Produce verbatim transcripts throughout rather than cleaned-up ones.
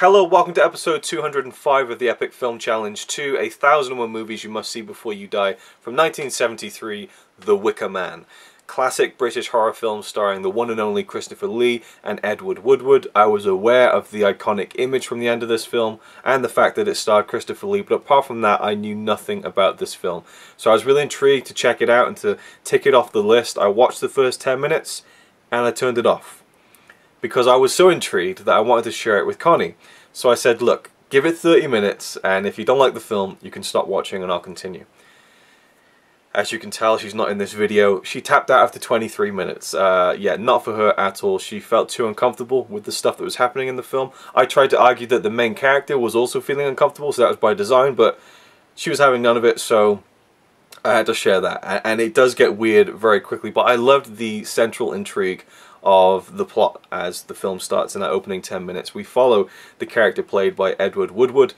Hello, welcome to episode two hundred and five of the Epic Film Challenge two, a thousand and one movies you must see before you die, from nineteen seventy-three, The Wicker Man. Classic British horror film starring the one and only Christopher Lee and Edward Woodward. I was aware of the iconic image from the end of this film and the fact that it starred Christopher Lee, but apart from that I knew nothing about this film. So I was really intrigued to check it out and to tick it off the list. I watched the first ten minutes and I turned it off, because I was so intrigued that I wanted to share it with Connie. So I said, look, give it thirty minutes, and if you don't like the film, you can stop watching and I'll continue. As you can tell, she's not in this video. She tapped out after twenty-three minutes. Uh, yeah, not for her at all. She felt too uncomfortable with the stuff that was happening in the film. I tried to argue that the main character was also feeling uncomfortable, so that was by design, but she was having none of it, so I had to share that. And it does get weird very quickly, but I loved the central intrigue of the plot as the film starts. In that opening ten minutes, we follow the character played by Edward Woodward,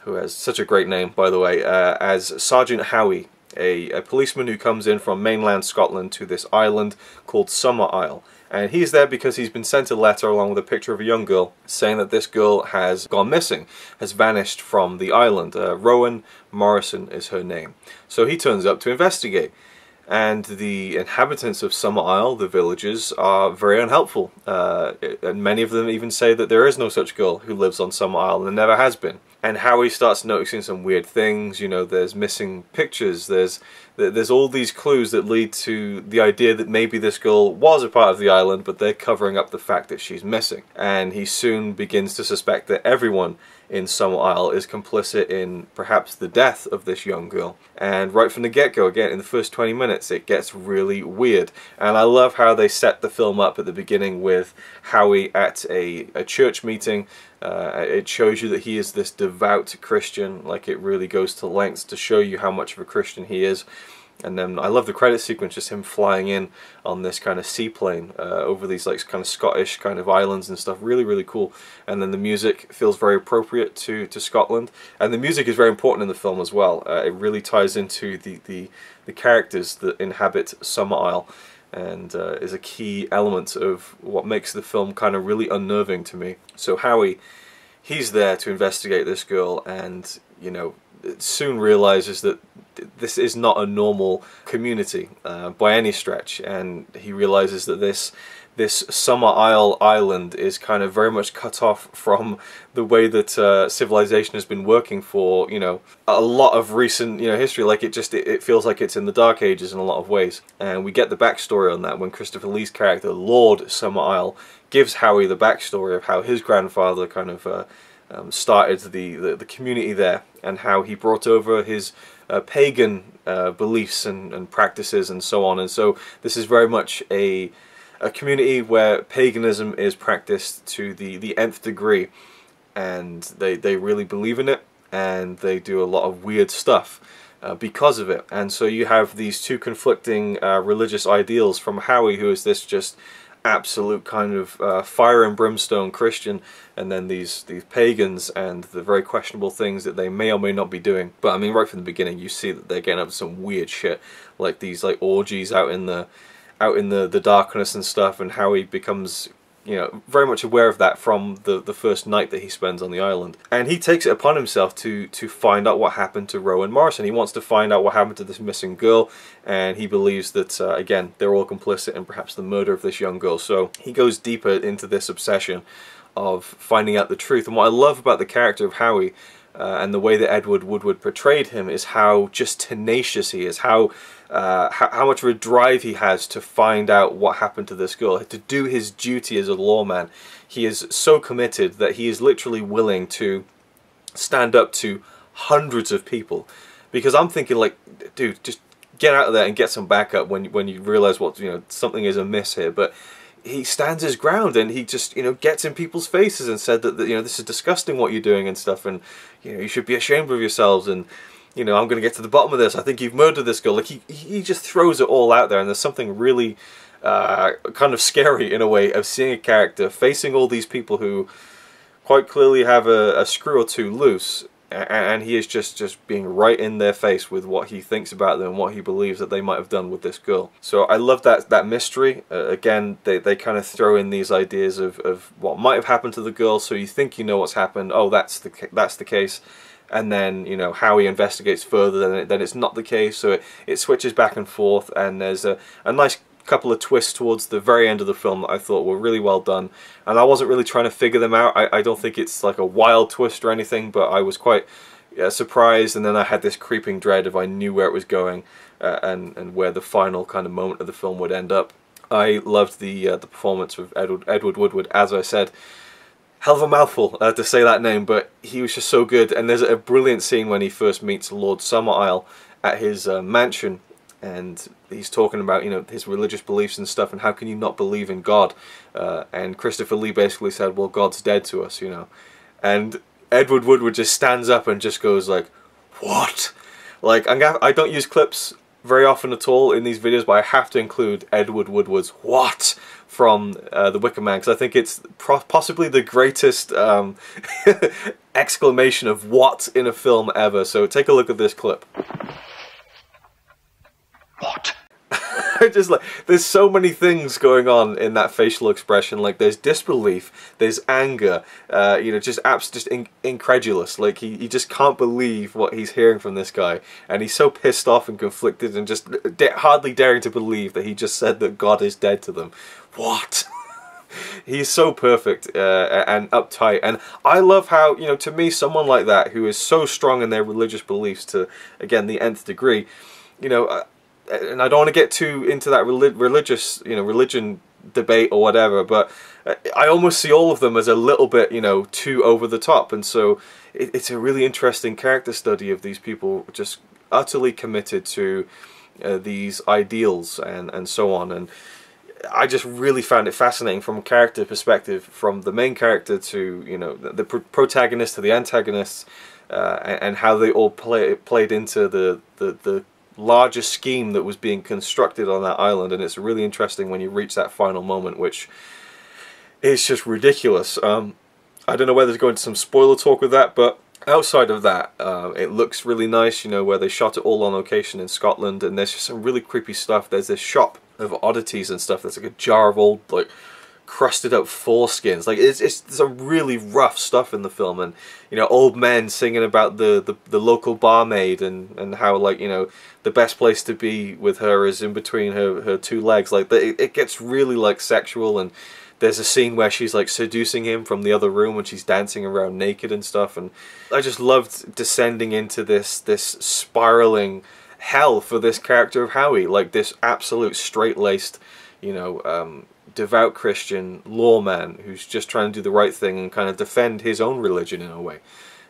who has such a great name, by the way, uh, as Sergeant Howie, a, a policeman who comes in from mainland Scotland to this island called Summerisle. And he's there because he's been sent a letter along with a picture of a young girl saying that this girl has gone missing, has vanished from the island. Uh, Rowan Morrison is her name. So he turns up to investigate. And the inhabitants of Summerisle, the villagers, are very unhelpful. Uh, and many of them even say that there is no such girl who lives on Summerisle, and never has been. And Howie starts noticing some weird things. You know, there's missing pictures, there's, there's all these clues that lead to the idea that maybe this girl was a part of the island, but they're covering up the fact that she's missing. And he soon begins to suspect that everyone in Summerisle is complicit in perhaps the death of this young girl. And right from the get-go, again, in the first twenty minutes, it gets really weird. And I love how they set the film up at the beginning with Howie at a, a church meeting. Uh, it shows you that he is this devout Christian. Like, it really goes to lengths to show you how much of a Christian he is. And then I love the credit sequence, just him flying in on this kind of seaplane uh, over these like kind of Scottish kind of islands and stuff. Really, really cool. And then the music feels very appropriate to, to Scotland. And the music is very important in the film as well. Uh, it really ties into the, the, the characters that inhabit Summerisle, and uh, is a key element of what makes the film kind of really unnerving to me. So Howie, he's there to investigate this girl, and, you know, soon realizes that this is not a normal community uh, by any stretch, and he realizes that this this Summerisle island is kind of very much cut off from the way that uh, civilization has been working for, you know, a lot of recent, you know, history. Like, it just, it, it feels like it's in the Dark Ages in a lot of ways. And we get the backstory on that when Christopher Lee's character, Lord Summerisle, gives Howie the backstory of how his grandfather kind of uh, um, started the, the, the community there, and how he brought over his uh, pagan uh, beliefs and, and practices and so on. And so this is very much a... a community where paganism is practiced to the, the nth degree, and they, they really believe in it, and they do a lot of weird stuff uh, because of it. And so you have these two conflicting uh, religious ideals from Howie, who is this just absolute kind of uh, fire and brimstone Christian, and then these, these pagans and the very questionable things that they may or may not be doing. But I mean, right from the beginning you see that they're getting up to some weird shit, like these like orgies out in the out in the, the darkness and stuff, and Howie becomes, you know, very much aware of that from the, the first night that he spends on the island. And he takes it upon himself to, to find out what happened to Rowan Morrison. He wants to find out what happened to this missing girl, and he believes that, uh, again, they're all complicit in perhaps the murder of this young girl. So he goes deeper into this obsession of finding out the truth. And what I love about the character of Howie, uh, and the way that Edward Woodward portrayed him, is how just tenacious he is, how Uh, how, how much of a drive he has to find out what happened to this girl, to do his duty as a lawman. He is so committed that he is literally willing to stand up to hundreds of people. Because I'm thinking, like, dude, just get out of there and get some backup when when you realize what, you know, something is amiss here. But he stands his ground, and he just, you know, gets in people's faces and said that, that you know, this is disgusting what you're doing and stuff, and, you know, you should be ashamed of yourselves, and, you know, I'm going to get to the bottom of this. I think you've murdered this girl. Like, he, he just throws it all out there, and there's something really uh, kind of scary, in a way, of seeing a character facing all these people who quite clearly have a, a screw or two loose, and he is just just being right in their face with what he thinks about them and what he believes that they might have done with this girl. So I love that that mystery. Uh, again, they, they kind of throw in these ideas of, of what might have happened to the girl, so you think you know what's happened. Oh, that's the that's the case. And then, you know, Howie investigates further, then, it, then it's not the case, so it, it switches back and forth, and there's a, a nice couple of twists towards the very end of the film that I thought were really well done, and I wasn't really trying to figure them out. I, I don't think it's like a wild twist or anything, but I was quite uh, surprised, and then I had this creeping dread if I knew where it was going uh, and, and where the final kind of moment of the film would end up. I loved the, uh, the performance of Edward, Edward Woodward, as I said. Hell of a mouthful uh, to say that name, but he was just so good, and there's a brilliant scene when he first meets Lord Summerisle at his uh, mansion, and he's talking about, you know, his religious beliefs and stuff, and how can you not believe in God? Uh, and Christopher Lee basically said, well, God's dead to us, you know. And Edward Woodward just stands up and just goes like, what? Like, I'm gonna, I don't use clips very often at all in these videos, but I have to include Edward Woodward's what? From uh, The Wicker Man, because I think it's pro possibly the greatest um, exclamation of what in a film ever. So take a look at this clip. What? Just like, there's so many things going on in that facial expression. Like, there's disbelief, there's anger, uh, you know, just abs just in incredulous. Like, he, he just can't believe what he's hearing from this guy, and he's so pissed off and conflicted, and just da hardly daring to believe that he just said that God is dead to them. What? He's so perfect uh, and uptight, and I love how, you know, to me, someone like that who is so strong in their religious beliefs to, again, the nth degree, you know. Uh, and I don't want to get too into that relig religious, you know, religion debate or whatever, but I almost see all of them as a little bit, you know, too over the top, and so it, it's a really interesting character study of these people just utterly committed to uh, these ideals and, and so on, and I just really found it fascinating from a character perspective, from the main character to, you know, the, the pr protagonist to the antagonists, uh, and, and how they all play, played into the, the, the larger scheme that was being constructed on that island. And it's really interesting when you reach that final moment, which is just ridiculous. Um, I don't know whether to go into some spoiler talk with that, but outside of that, uh, it looks really nice, you know, where they shot it all on location in Scotland, and there's just some really creepy stuff. There's this shop of oddities and stuff that's like a jar of old, like, crusted up foreskins. Like, it's, it's some really rough stuff in the film, and, you know, old men singing about the, the, the local barmaid, and, and how, like, you know, the best place to be with her is in between her, her two legs. Like, the, it gets really, like, sexual, and there's a scene where she's, like, seducing him from the other room when she's dancing around naked and stuff, and I just loved descending into this, this spiraling hell for this character of Howie, like, this absolute straight-laced, you know, um, devout Christian lawman who's just trying to do the right thing and kind of defend his own religion in a way,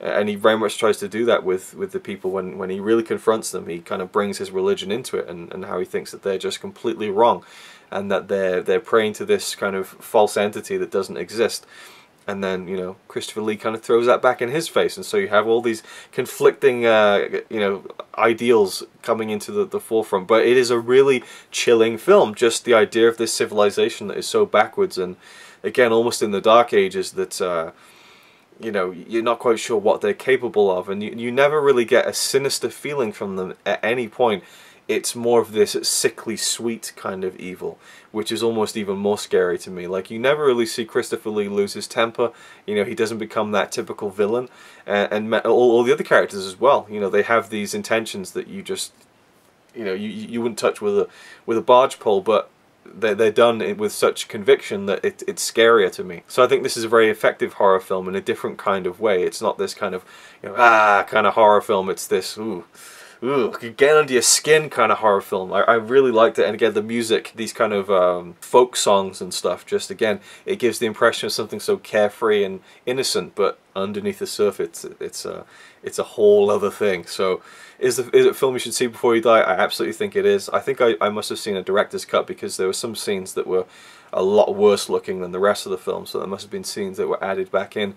and he very much tries to do that with with the people when when he really confronts them. He kind of brings his religion into it, and, and how he thinks that they're just completely wrong, and that they're they're praying to this kind of false entity that doesn't exist. And then, you know, Christopher Lee kind of throws that back in his face, and so you have all these conflicting, uh, you know, ideals coming into the, the forefront. But it is a really chilling film, just the idea of this civilization that is so backwards, and again, almost in the Dark Ages, that, uh, you know, you're not quite sure what they're capable of, and you, you never really get a sinister feeling from them at any point. It's more of this sickly sweet kind of evil, which is almost even more scary to me. Like, you never really see Christopher Lee lose his temper. You know, he doesn't become that typical villain. And, and all, all the other characters as well, you know, they have these intentions that you just, you know, you, you wouldn't touch with a, with a barge pole, but they're, they're done with such conviction that it, it's scarier to me. So I think this is a very effective horror film in a different kind of way. It's not this kind of, you know, ah, kind of horror film. It's this, ooh. Ooh, get under your skin kind of horror film. I, I really liked it, and again, the music, these kind of um, folk songs and stuff, just again, it gives the impression of something so carefree and innocent, but underneath the surface, it's, it's, a, it's a whole other thing. So, is, the, is it a film you should see before you die? I absolutely think it is. I think I, I must have seen a director's cut, because there were some scenes that were a lot worse looking than the rest of the film, so there must have been scenes that were added back in.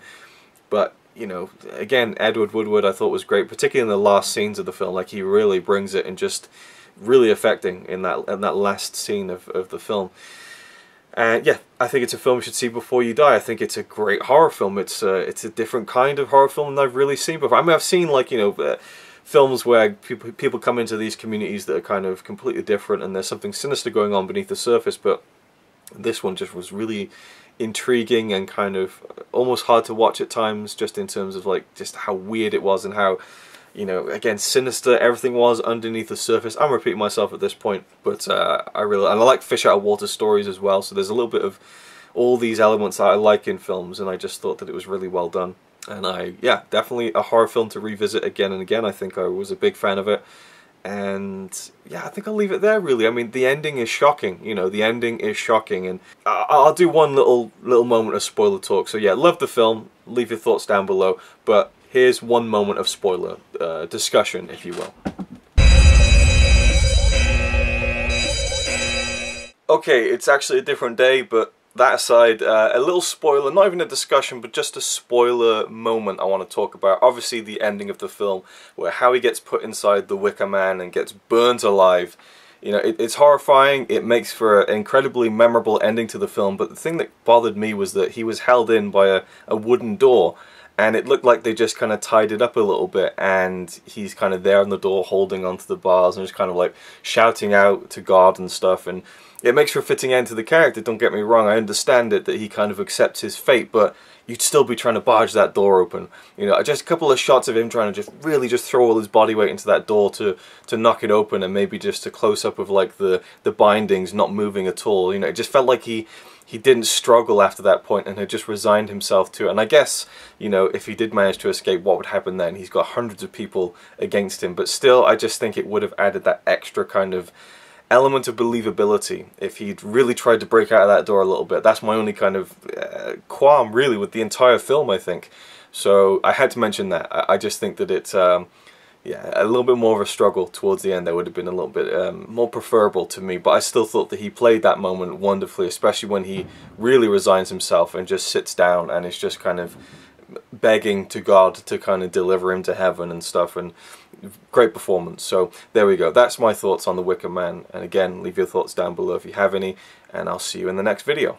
But, you know, again, Edward Woodward I thought was great, particularly in the last scenes of the film. Like, he really brings it, and just really affecting in that in that last scene of, of the film. And yeah, I think it's a film you should see before you die. I think it's a great horror film. It's uh, it's a different kind of horror film than I've really seen before. I mean, I've seen, like, you know, uh, films where people people come into these communities that are kind of completely different and there's something sinister going on beneath the surface, but this one just was really intriguing and kind of almost hard to watch at times, just in terms of, like, just how weird it was and how, you know, again, sinister everything was underneath the surface. I'm repeating myself at this point, but uh, I really, and I like fish out of water stories as well, so there's a little bit of all these elements that I like in films, and I just thought that it was really well done. And I, yeah, definitely a horror film to revisit again and again. I think I was a big fan of it. And yeah, I think I'll leave it there, really. I mean, the ending is shocking, you know, the ending is shocking. And I'll do one little little moment of spoiler talk. So yeah, love the film, leave your thoughts down below, but here's one moment of spoiler uh, discussion, if you will. Okay, it's actually a different day, but that aside, uh, a little spoiler, not even a discussion, but just a spoiler moment I want to talk about. Obviously, the ending of the film, where Howie gets put inside the Wicker Man and gets burnt alive. You know, it, it's horrifying, it makes for an incredibly memorable ending to the film, but the thing that bothered me was that he was held in by a, a wooden door, and it looked like they just kind of tied it up a little bit, and he's kind of there on the door holding onto the bars and just kind of, like, shouting out to God and stuff, and it makes for a fitting end to the character, don't get me wrong. I understand it, that he kind of accepts his fate, but you'd still be trying to barge that door open. You know, just a couple of shots of him trying to just really just throw all his body weight into that door to, to knock it open, and maybe just a close-up of, like, the, the bindings not moving at all. You know, it just felt like he, he didn't struggle after that point and had just resigned himself to it. And I guess, you know, if he did manage to escape, what would happen then? He's got hundreds of people against him, but still, I just think it would have added that extra kind of element of believability if he'd really tried to break out of that door a little bit. That's my only kind of uh, qualm, really, with the entire film, I think. So I had to mention that. I, I just think that it's um, yeah, a little bit more of a struggle towards the end. That would have been a little bit um, more preferable to me, but I still thought that he played that moment wonderfully, especially when he really resigns himself and just sits down and is just kind of begging to God to kind of deliver him to heaven and stuff. And great performance. So there we go, that's my thoughts on The Wicker Man, and again, leave your thoughts down below if you have any, and I'll see you in the next video.